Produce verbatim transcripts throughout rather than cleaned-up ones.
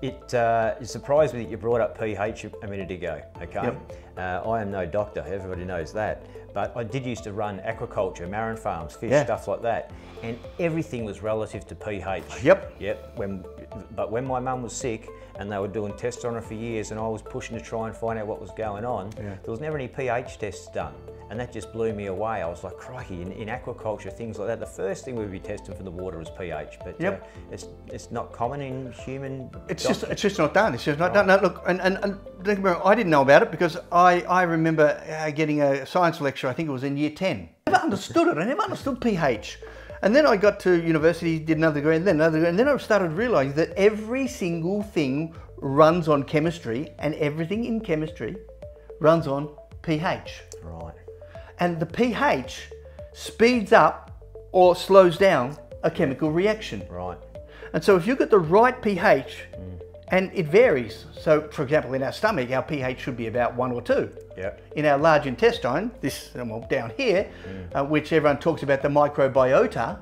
It uh, surprised me that you brought up pH a minute ago, okay? Yep. Uh, I am no doctor, everybody knows that. But I did used to run aquaculture, marine farms, fish, yeah. stuff like that. And everything was relative to pH. Yep. Yep. When, but when my mum was sick and they were doing tests on her for years and I was pushing to try and find out what was going on, yeah. there was never any pH tests done. And that just blew me away. I was like, crikey, in, in aquaculture, things like that, the first thing we'd be testing for the water is pH, but yep. uh, it's it's not common in human... It's just it's just not done, it's just not right. done. No, look, and, and, and I didn't know about it because I, I remember uh, getting a science lecture, I think it was in year ten. I never understood it, I never understood pH. And then I got to university, did another degree, and then another degree, and then I started realising that every single thing runs on chemistry, and everything in chemistry runs on pH. Right. And the pH speeds up or slows down a chemical reaction. Right. And so if you get the right pH, mm. and it varies. So for example, in our stomach, our pH should be about one or two. Yep. In our large intestine, this well, down here, mm. uh, which everyone talks about the microbiota,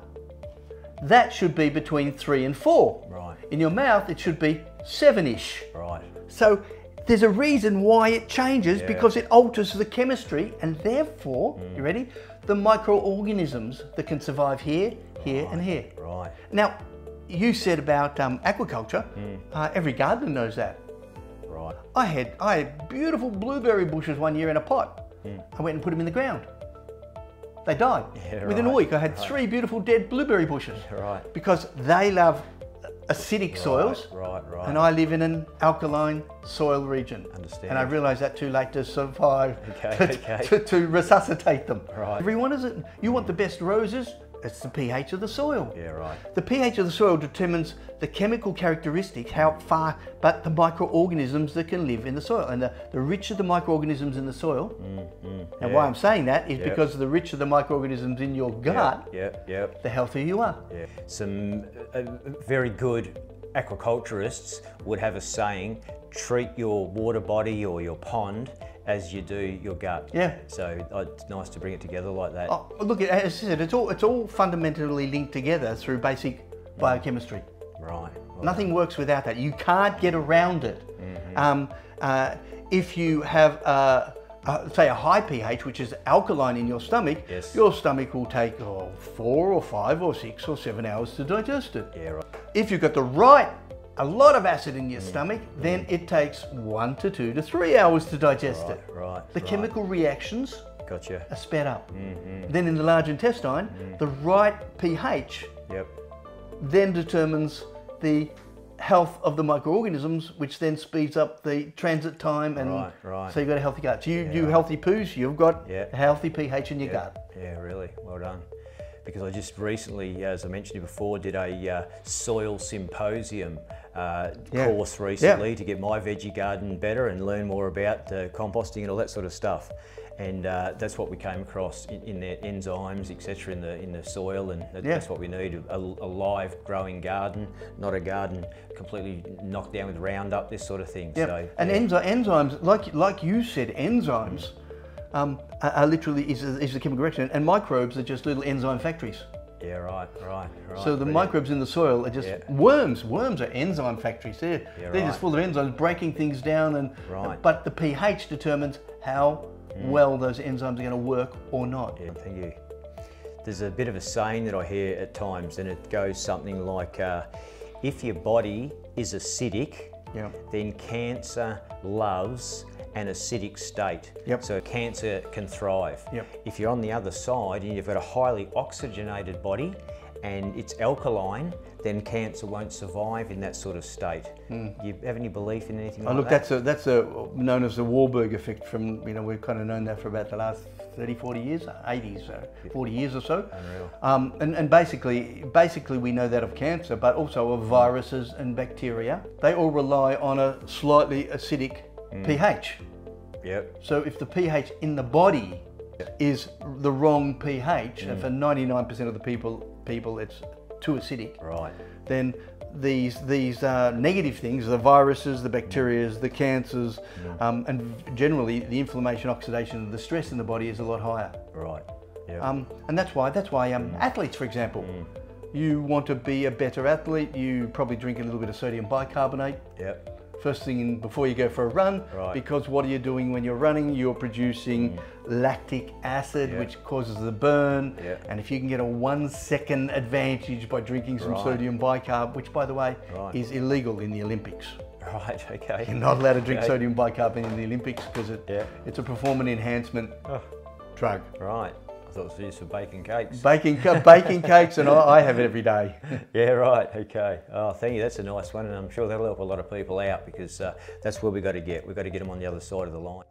that should be between three and four. Right. In your mouth, it should be seven-ish. Right. So there's a reason why it changes yeah. because it alters the chemistry and therefore, mm. you ready, the microorganisms that can survive here, here right. and here. Right. Now, you said about um, aquaculture, mm. uh, every gardener knows that. Right. I had, I had beautiful blueberry bushes one year in a pot. Mm. I went and put them in the ground. They died. Yeah, Within right. a week, I had right. three beautiful dead blueberry bushes. Yeah, right. Because they love acidic right, soils, right, right. and I live in an alkaline soil region. Understand. And I realised that too late to survive, okay, to, okay. To, to resuscitate them. Right. Everyone is it. You want the best roses, it's the pH of the soil. Yeah, right. The pH of the soil determines the chemical characteristics, how far, but the microorganisms that can live in the soil. And the, the richer the microorganisms in the soil, mm, mm, and yeah. why I'm saying that is yep. because the richer the microorganisms in your gut, yep, yep, yep. the healthier you are. Yeah. Some uh, very good aquaculturists would have a saying, treat your water body or your pond as you do your gut. Yeah. So uh, it's nice to bring it together like that. Oh, look, as I said, it's all, it's all fundamentally linked together through basic mm. biochemistry. Right. Well, nothing works without that. You can't get around it. Mm-hmm. um, uh, if you have, uh, uh, say, a high pH, which is alkaline in your stomach, yes. your stomach will take oh, four or five or six or seven hours to digest it. Yeah, right. If you've got the right a lot of acid in your stomach, mm. then it takes one to two to three hours to digest right, it. Right, the right. chemical reactions gotcha. Are sped up. Mm-hmm. Then in the large intestine, mm. the right pH yep. then determines the health of the microorganisms, which then speeds up the transit time, and right, right. so you've got a healthy gut. So you yeah. do healthy poos, you've got yep. a healthy pH in your yep. gut. Yeah, really, well done. Because I just recently, as I mentioned before, did a uh, soil symposium uh, yeah. course recently yeah. to get my veggie garden better and learn more about uh, composting and all that sort of stuff. And uh, that's what we came across in, in the enzymes, et cetera, in the in the soil, and that, yeah. that's what we need: a, a live, growing garden, not a garden completely knocked down with Roundup, this sort of thing. Yeah. So, and yeah. enzy enzymes, like like you said, enzymes. Um, are literally is, is the chemical reaction, and microbes are just little enzyme factories. Yeah, right, right, right. So the brilliant. Microbes in the soil are just yeah. worms. Worms are enzyme factories. They're, yeah, they're right. just full of enzymes, breaking things down, and right. but the pH determines how mm. well those enzymes are going to work or not. Yeah, thank you. There's a bit of a saying that I hear at times, and it goes something like, uh, if your body is acidic, yeah. then cancer loves an acidic state, yep. so cancer can thrive. Yep. If you're on the other side and you've got a highly oxygenated body and it's alkaline, then cancer won't survive in that sort of state. Mm. Do you have any belief in anything oh, like look, that? Look, that's, a, that's a, known as the Warburg effect from, you know, we've kind of known that for about the last thirty, forty years, eighty, so forty years or so. Unreal. Um, and, and basically, basically we know that of cancer, but also of viruses and bacteria. They all rely on a slightly acidic Mm. pH. Yep. So if the pH in the body yep. is the wrong pH, mm. and for ninety-nine percent of the people, people it's too acidic. Right. Then these these uh, negative things, the viruses, the bacterias, mm. the cancers, mm. um, and generally the inflammation, oxidation, the stress in the body is a lot higher. Right. Yep. Um, and that's why that's why um, mm. athletes, for example, mm. You want to be a better athlete, you probably drink a little bit of sodium bicarbonate. Yep. First thing before you go for a run, right. Because what are you doing when you're running? You're producing mm. lactic acid, yeah. which causes the burn. Yeah. And if you can get a one second advantage by drinking some right. sodium bicarb, which by the way, right. is illegal in the Olympics. Right, okay. You're not allowed to drink okay. sodium bicarb in the Olympics because it, yeah. it's a performance enhancement oh. drug. Right. I thought it was used for baking cakes. Baking, baking cakes, and I, I have it every day. Yeah, right, okay. Oh, thank you, that's a nice one, and I'm sure that'll help a lot of people out because uh, that's where we've got to get. We've got to get them on the other side of the line.